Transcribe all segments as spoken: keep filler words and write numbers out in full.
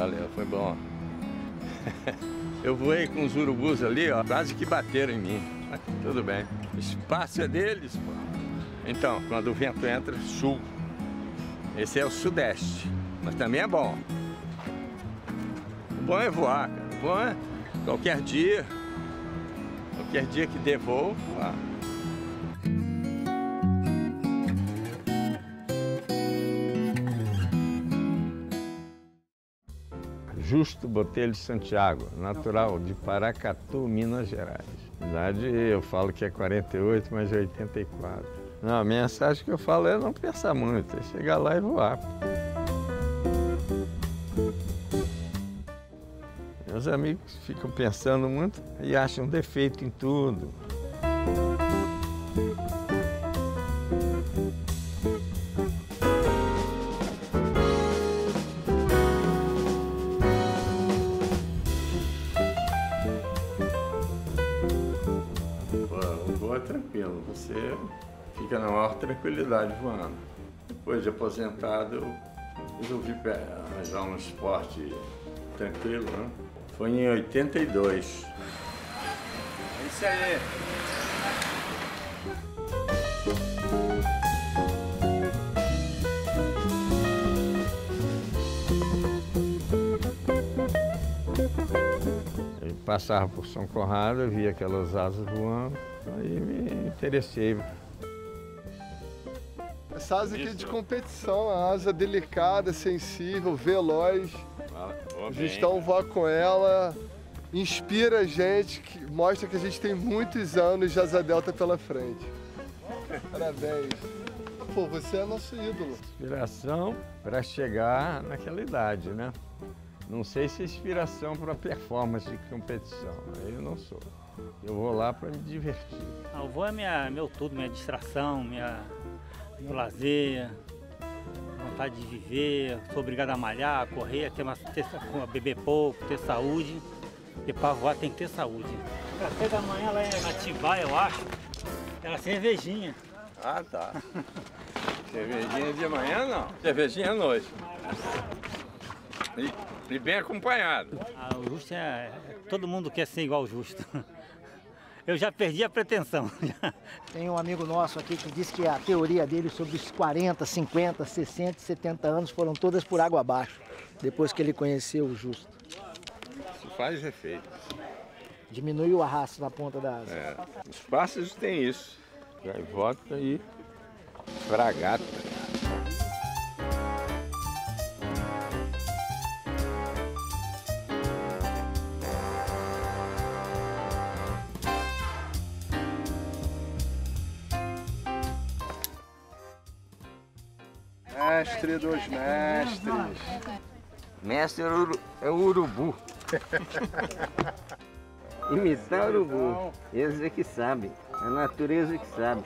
Valeu, foi bom. Eu voei com os urubus ali, ó, quase que bateram em mim. Mas tudo bem. O espaço é deles, pô. Então, quando o vento entra, sul. Esse é o sudeste, mas também é bom. O bom é voar, cara. O bom é qualquer dia, qualquer dia que dê voo, voar. Justo Botelho de Santiago, natural de Paracatu, Minas Gerais. Na verdade, eu falo que é quarenta e oito, mas é oitenta e quatro. Não, a mensagem que eu falo é não pensar muito, é chegar lá e voar. Meus amigos ficam pensando muito e acham defeito em tudo. Tranquilo, você fica na maior tranquilidade voando. Depois de aposentado, eu resolvi arranjar um esporte tranquilo, né? Foi em oitenta e dois. É isso aí! Eu passava por São Conrado, eu via aquelas asas voando. Aí me interessei. Essa asa aqui é de competição, a asa delicada, sensível, veloz. A gente dá um voar com ela, inspira a gente, que mostra que a gente tem muitos anos de asa delta pela frente. Parabéns. Pô, você é nosso ídolo. Inspiração para chegar naquela idade, né? Não sei se é inspiração para performance de competição, eu não sou. Eu vou lá para me divertir. Ah, o voo é minha, meu tudo, minha distração, minha, meu lazer, vontade de viver. Sou obrigado a malhar, a correr, a, ter uma, a beber pouco, ter saúde. E para voar tem que ter saúde. Café da manhã lá em Atibaia, eu acho, era cervejinha. Ah, tá. Cervejinha de manhã não, cervejinha à noite. E... E bem acompanhado. Ah, o Justo é... Todo mundo quer ser igual o Justo. Eu já perdi a pretensão. Tem um amigo nosso aqui que diz que a teoria dele sobre os quarenta, cinquenta, sessenta, setenta anos foram todas por água abaixo, depois que ele conheceu o Justo. Isso faz efeito. Diminuiu a raça na ponta da asa. É. Os pássaros têm isso. Gaivota e fragata. Mestre dos mestres. Mestre é o urubu. Imitar o urubu. Eles é que sabem. A natureza é que sabe.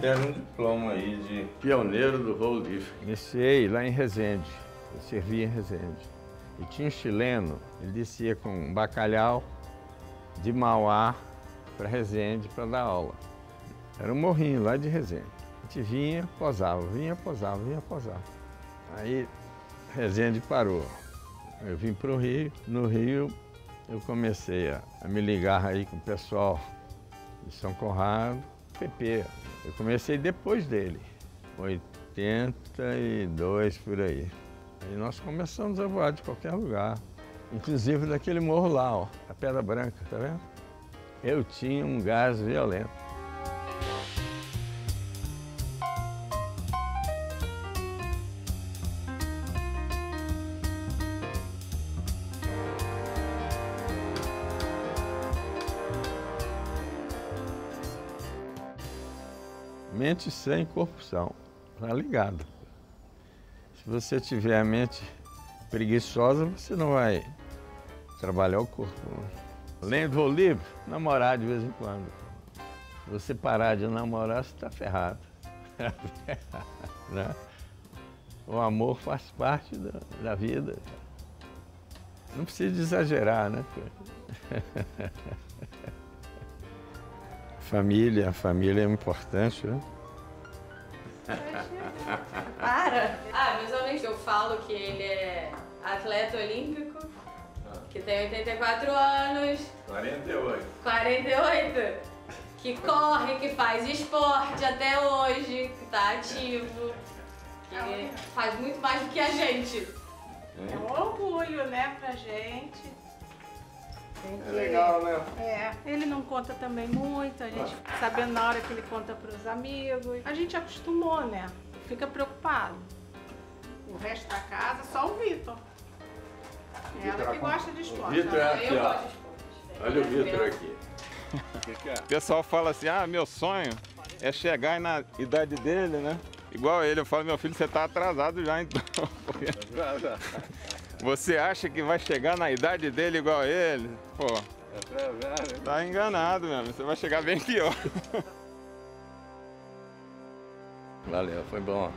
Deram um diploma aí de pioneiro do voo livre. Iniciei lá em Resende, eu servia em Resende. E tinha um chileno, ele descia com bacalhau, de Mauá para Resende para dar aula. Era um morrinho lá de Resende. A gente vinha, posava, vinha, posava, vinha, posava. Aí Resende parou. Eu vim para o Rio. No Rio eu comecei a, a me ligar aí com o pessoal de São Conrado, Pepe. Eu comecei depois dele, oitenta e dois por aí. Aí nós começamos a voar de qualquer lugar, inclusive daquele morro lá, ó, a Pedra Branca, tá vendo? Eu tinha um gás violento. Mente sem corrupção, tá ligado. Se você tiver a mente preguiçosa, você não vai trabalhar o corpo. Além do voo livre, namorar de vez em quando. Se você parar de namorar, você está ferrado. Né? O amor faz parte da, da vida. Não precisa exagerar, né? Família, a família é importante, né? Para! Ah, meus amigos, eu falo que ele é atleta olímpico, que tem oitenta e quatro anos. quarenta e oito. quarenta e oito. Que corre, que faz esporte até hoje, que tá ativo, que faz muito mais do que a gente. É um orgulho, né, pra gente. É legal, né? É, ele não conta também muito, a gente fica sabendo na hora que ele conta para os amigos. A gente acostumou, né? Fica preocupado. O resto da casa, só o Vitor. Ela que gosta de esporte. O Vitor é aqui, ó. Olha o Vitor aqui. O pessoal fala assim, ah, meu sonho é chegar na idade dele, né? Igual ele, eu falo, meu filho, você tá atrasado já, então. Você acha que vai chegar na idade dele igual ele? Pô, tá enganado mesmo, você vai chegar bem pior. Valeu, foi bom.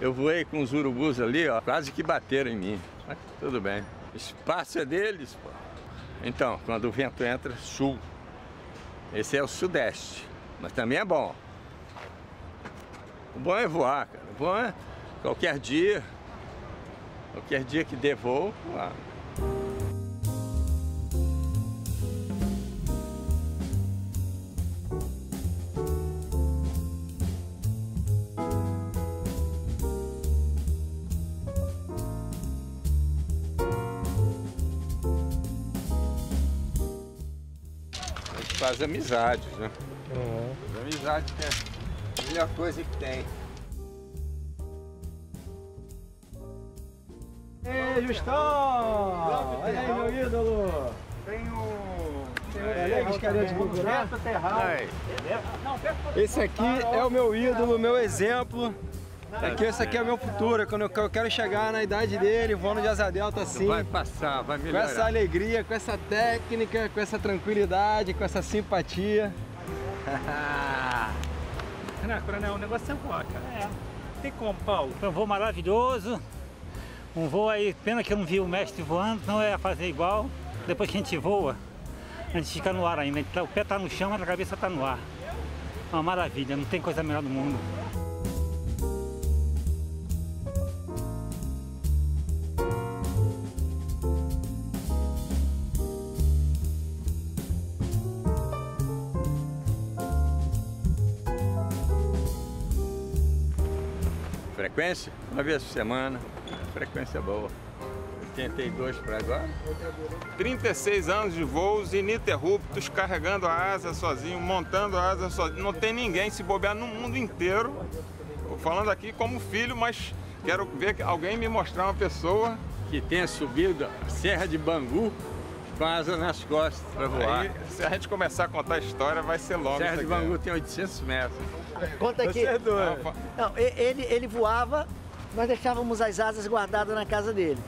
Eu voei com os urubus ali, ó, quase que bateram em mim. Mas tudo bem. Espaço é deles, pô. Então, quando o vento entra, sul. Esse é o sudeste, mas também é bom. O bom é voar, cara. O bom é qualquer dia. Qualquer dia que dê voo, lá. A gente faz amizades, né? Uhum. Faz amizade é a melhor coisa que tem. Ei, Justão! Olha aí, meu ídolo! Tem o... Tem o carinha de vulgar? Esse aqui é o meu ídolo, meu exemplo. Aqui, esse aqui é o meu futuro. Quando eu quero chegar na idade dele, voando de asa delta assim. Vai passar, vai melhorar. Com essa alegria, com essa técnica, com essa tranquilidade, com essa simpatia. Não, coronel, o negócio é voar, cara. É. Tem como, Paulo? Foi um voo maravilhoso. Um voo aí, pena que eu não vi o mestre voando, não é fazer igual. Depois que a gente voa, a gente fica no ar ainda. O pé tá no chão, mas a cabeça tá no ar. É uma maravilha, não tem coisa melhor do mundo. Frequência? Uma vez por semana. Frequência boa. oitenta e dois para agora. trinta e seis anos de voos ininterruptos, carregando a asa sozinho, montando a asa sozinho. Não tem ninguém, se bobear no mundo inteiro. Estou falando aqui como filho, mas quero ver alguém me mostrar uma pessoa que tenha subido a Serra de Bangu com a asa nas costas para voar. Aí, se a gente começar a contar a história, vai ser longo. Serra de Bangu tem oitocentos metros. Conta aqui. É doido. Não, ele, ele voava. Nós deixávamos as asas guardadas na casa dele.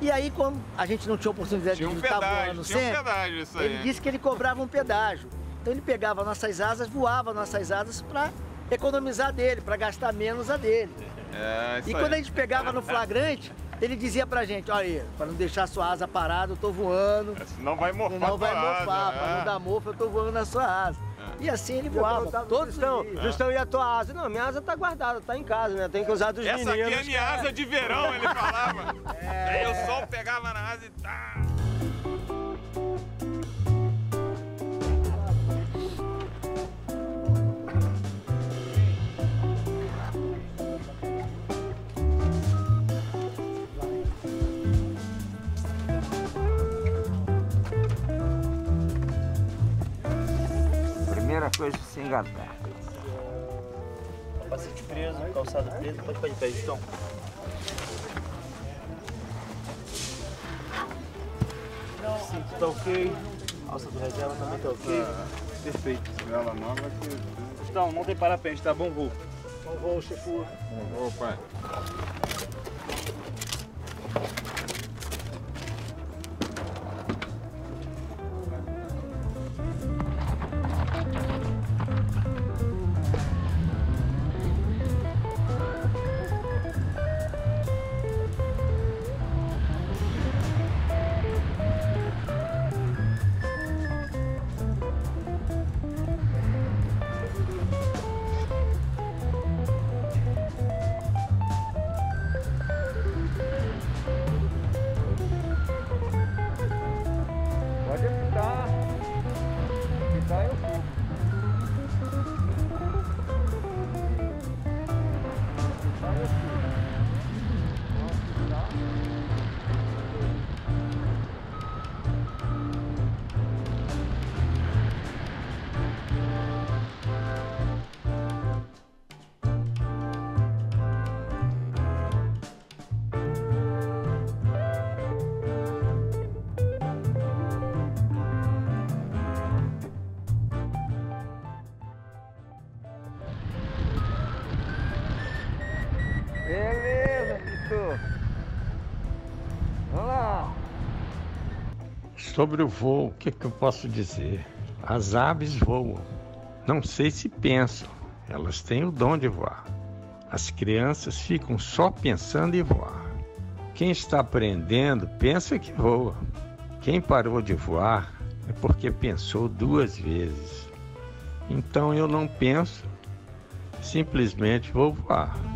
E aí, como a gente não tinha oportunidade tinha um de estar voando sempre, um pedágio, isso aí. Ele disse que ele cobrava um pedágio. Então ele pegava nossas asas, voava nossas asas para economizar dele, para gastar menos a dele. É, e quando aí. a gente pegava no flagrante, Ele dizia pra gente, olha aí, pra não deixar sua asa parada, eu tô voando. Senão vai morfar. Senão vai morfar, asa, pra é. não dar morfa, eu tô voando na sua asa. É. E assim ele voava. Todos estão, Justão, e a tua asa? Não, minha asa tá guardada, tá em casa, né? Tem que usar dos meninos. Essa aqui é minha asa de verão, ele falava. É. Aí o sol pegava na asa e tá. Primeira coisa, se engatar. Capacete preso, calçado preso, pode pôr de pé, Justão. Cinto tá ok, alça do reserva também tá ok. Perfeito. Ela nova aqui. Justão, não tem parapente, tá bom voo? Bom voo, chefu. Bom voo, pai. Sobre o voo, o que, que eu posso dizer? As aves voam. Não sei se pensam. Elas têm o dom de voar. As crianças ficam só pensando em voar. Quem está aprendendo pensa que voa. Quem parou de voar é porque pensou duas vezes. Então eu não penso, simplesmente vou voar.